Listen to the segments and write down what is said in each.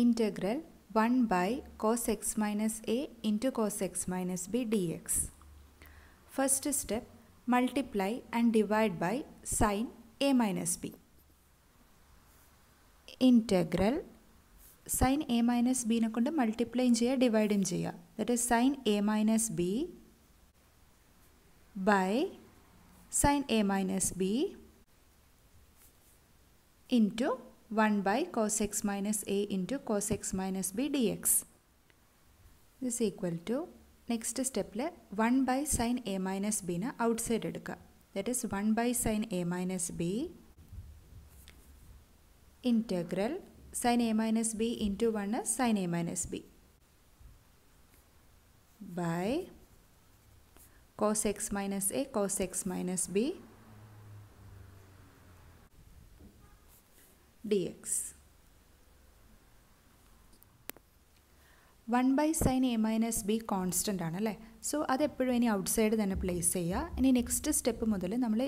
Integral 1 by cos x minus a into cos x minus b dx. First step, multiply and divide by sin a minus b. Integral sin a minus b nakondu multiply cheya divide cheya. That is sin a minus b by sin a minus b into 1 by cos x minus a into cos x minus b dx. This is equal to next step le 1 by sin a minus b na outside eduka. That is 1 by sin a minus b integral sin a minus b into 1 na sin a minus b by cos x minus a cos x minus b dx. 1 by sin a minus b constant ആണ് അല്ലേ, so അത് എപ്പോഴും ഇനി outside തന്നെ place ചെയ്യുക. ഇനി next step മുതൽ നമ്മൾ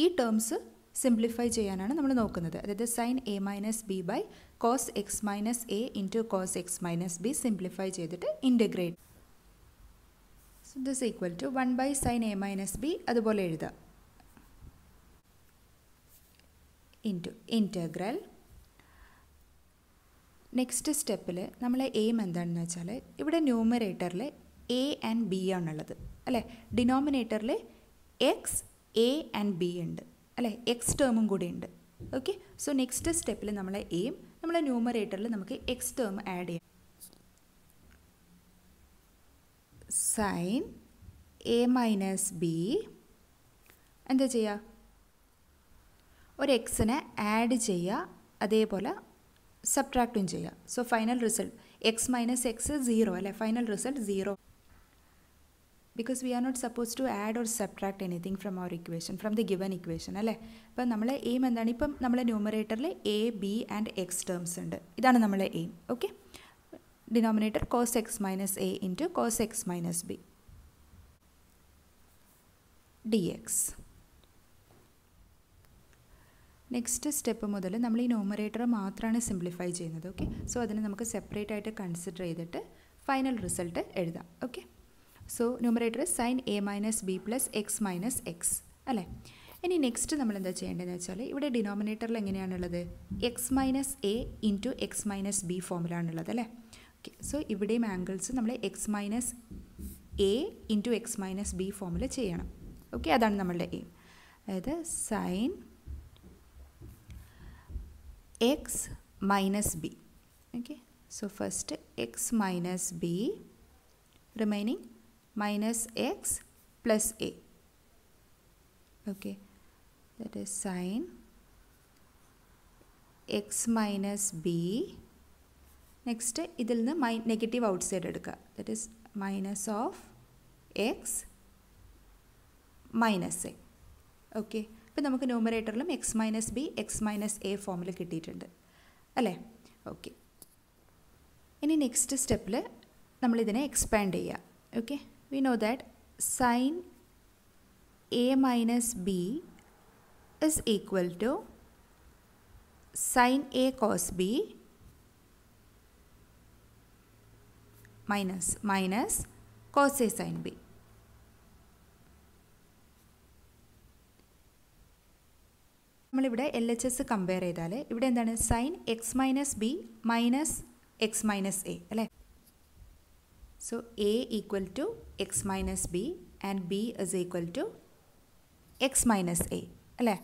ഈ ടേംസ് സിംപ്ലിഫൈ ചെയ്യാനാണ് നമ്മൾ നോക്കുന്നത്. അതായത് sin a minus b by cos x minus a into cos x minus b simplify ചെയ്തിട്ട് integrate. So this equal to 1 by sin a minus b അതുപോലെ എഴുതാം into integral. Next step le nammale aim endannu vechale ivide numerator le a and b aanulladu alle, denominator le x a and b undu alle, x term koodi undu. Okay, so next step le nammale aim nammale numerator le namukku x term add cheyam. Sin a minus b endha cheya, ഒരു എക്സിനെ add ചെയ്യുക, അതേപോലെ സബ്ട്രാക്റ്റും ചെയ്യുക. So final result x minus x zero അല്ലേ, final result zero. Because we are not suppose to add or subtract anything from our equation, from the given equation അല്ലേ. അപ്പം നമ്മളെ എയിം എന്താണ്, ഇപ്പം നമ്മളെ ന്യൂമറേറ്ററിൽ a b and x terms ഉണ്ട്, ഇതാണ് നമ്മളെ aim. Okay, denominator cos x minus A into cos x minus b d x. Next step മുതൽ നമ്മൾ ഈ ന്യൂമറേറ്റർ മാത്രമാണ് സിംപ്ലിഫൈ ചെയ്യുന്നത്. ഓക്കെ, സോ അതിന് നമുക്ക് സെപ്പറേറ്റ് ആയിട്ട് കൺസിഡർ ചെയ്തിട്ട് ഫൈനൽ റിസൾട്ട് എഴുതാം. Okay, so numerator sine A minus B plus X minus X അല്ലേ. ഇനി നെക്സ്റ്റ് നമ്മൾ എന്താ ചെയ്യേണ്ടതെന്ന് വെച്ചാൽ ഇവിടെ ഡിനോമിനേറ്ററിൽ എങ്ങനെയാണുള്ളത്, X minus A into X minus B ഫോമിലാണുള്ളത് അല്ലേ. ഓക്കെ, സോ ഇവിടെയും ആംഗിൾസ് നമ്മൾ X minus A into X minus B ഫോമിൽ ചെയ്യണം. ഓക്കെ, അതാണ് നമ്മളുടെ എയിം. അതായത് sine x minus b. Okay, so first x minus b, remaining minus x plus a. Okay, that is sin x minus b. Next, idil na negative outside eduka. That is minus of x minus a. Okay. ഇപ്പം നമുക്ക് ന്യൂമറേറ്ററിലും X minus B X minus A ഫോമിൽ കിട്ടിയിട്ടുണ്ട് അല്ലേ. Okay, ഇനി next സ്റ്റെപ്പിൽ നമ്മളിതിനെ expand ചെയ്യുക. Okay, we know that sine A minus B is equal to sine A cos B minus cos A sine B. നമ്മളിവിടെ എൽ എച്ച് എസ് കമ്പയർ ചെയ്താൽ ഇവിടെ എന്താണ്, sine X minus B minus X minus A അല്ലേ. So A equal to X minus B and B is equal to X minus A അല്ലേ.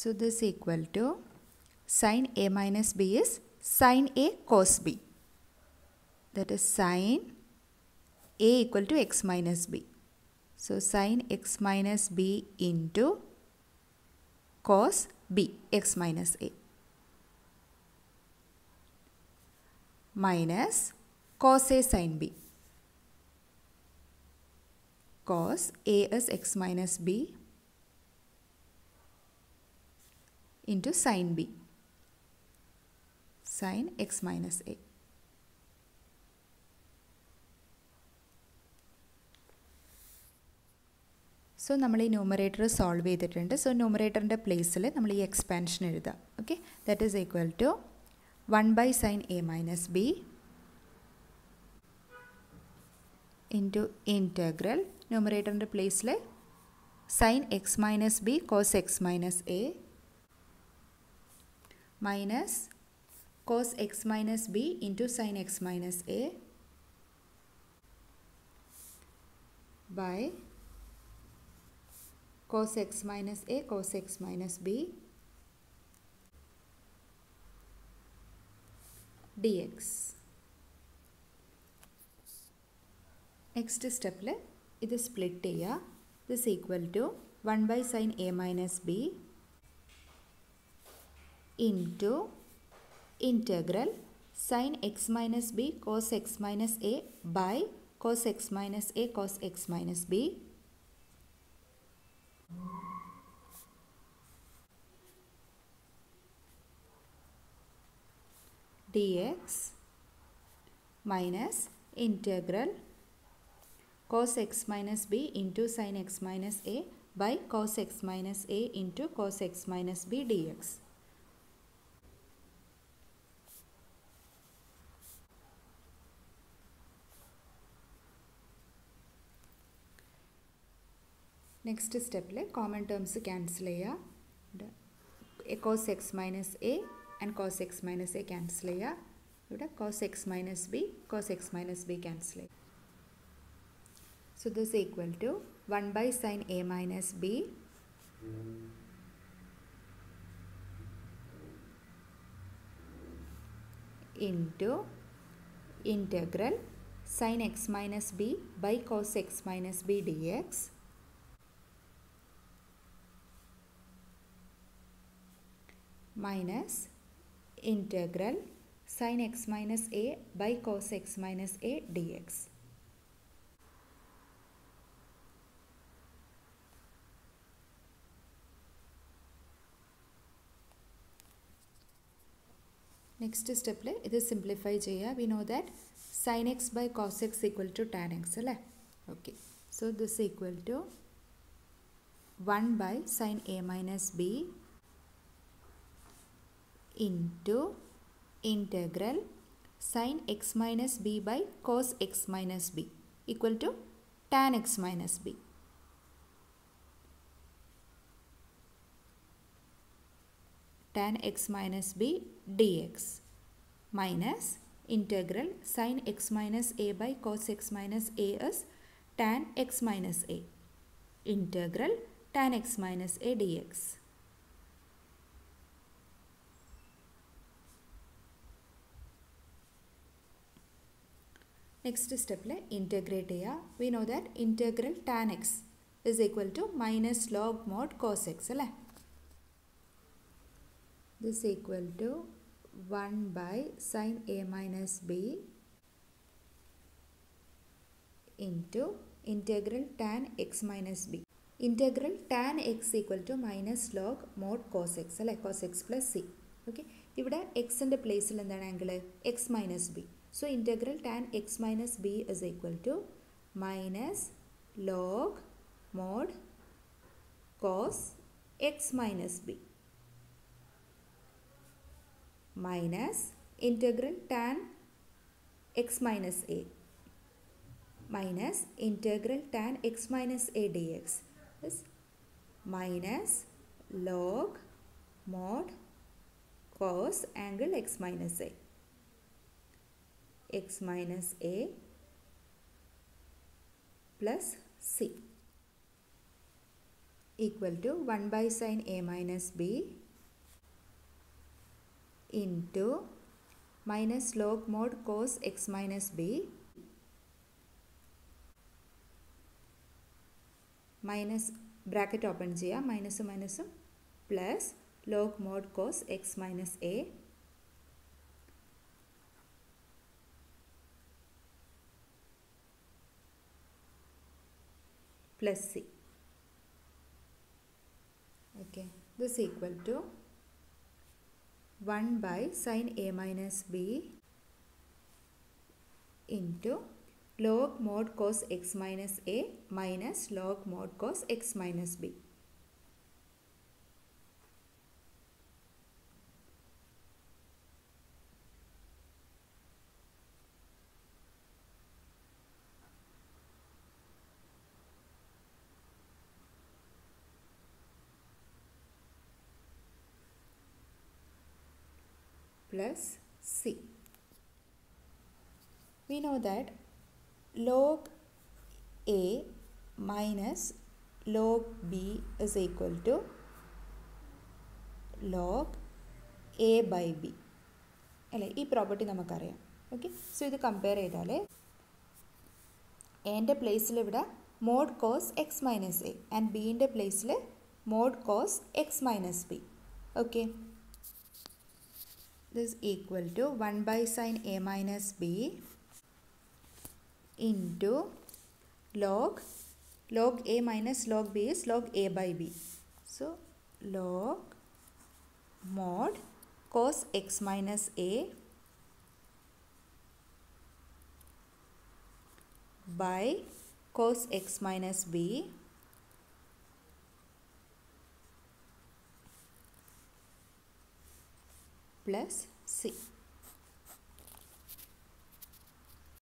So this equal to sine A minus B is sine A cos B. That is sine A equal to X minus B. So sine X minus B into cos b x minus a minus cos a sin b. Cos a is x minus b into sin b, sin x minus a. So നമ്മൾ ഈ numerator solve ചെയ്തിട്ടുണ്ട്. So ന്യൂമറേറ്ററിൻ്റെ പ്ലേസിൽ നമ്മൾ ഈ expansion എഴുതാം. Okay, that is equal to 1 by sin a minus b into integral. Numerator in the place le sin x minus b cos x minus a minus cos x minus b into sin x minus a by cos x minus a cos x minus b dx. Next step le idu split cheya. This is equal to 1 by sin a minus b into integral sin x minus b cos x minus a by cos x minus a cos x minus b dx minus integral cos x minus b into sin x minus a by cos x minus a into cos x minus b dx. Next step le common terms cancel ya. Cos x minus a and cos x minus a cancel ya. Cos x minus b cos x minus b cancel ya. So this is equal to 1 by sin a minus b into integral sin x minus b by cos x minus b dx minus integral sin x minus a by cos x minus a dx. Next step le idu simplify cheya. We know that sin x by cos x equal to tan x le. Okay, so this equal to 1 by sin a minus b into integral sin x minus b by cos x minus b equal to tan x minus b. Tan x minus b dx minus integral sin x minus a by cos x minus a is tan x minus a integral tan x minus a dx. Next step le integrate ya. We know that integral tan x is equal to minus log mod cos x le. This is equal to 1 by sin a minus b into integral tan x minus b. Integral tan x equal to minus log mod cos x like cos x plus c. Okay. Ivide x in the place il endana angle x minus b. So integral tan x minus b is equal to minus log mod cos x minus b. Minus integral tan x minus a minus integral tan x minus a dx is minus log mod cos angle x minus a plus c equal to 1 by sin a minus b into minus log mod cos x minus b minus bracket open cheya minus plus log mod cos x minus a plus c. Okay, this is equal to 1 by sin a minus b into log mod cos x minus a minus log mod cos x minus b plus C. We know that log A minus log B is equal to log A by B. This property we know. Okay? So, we compare it. A in the place mod cos x minus a and b in the place mod cos x minus b. Okay. This is equal to 1 by sin a minus b into log a minus log b is log a by b. So, log mod cos x minus a by cos x minus b plus c.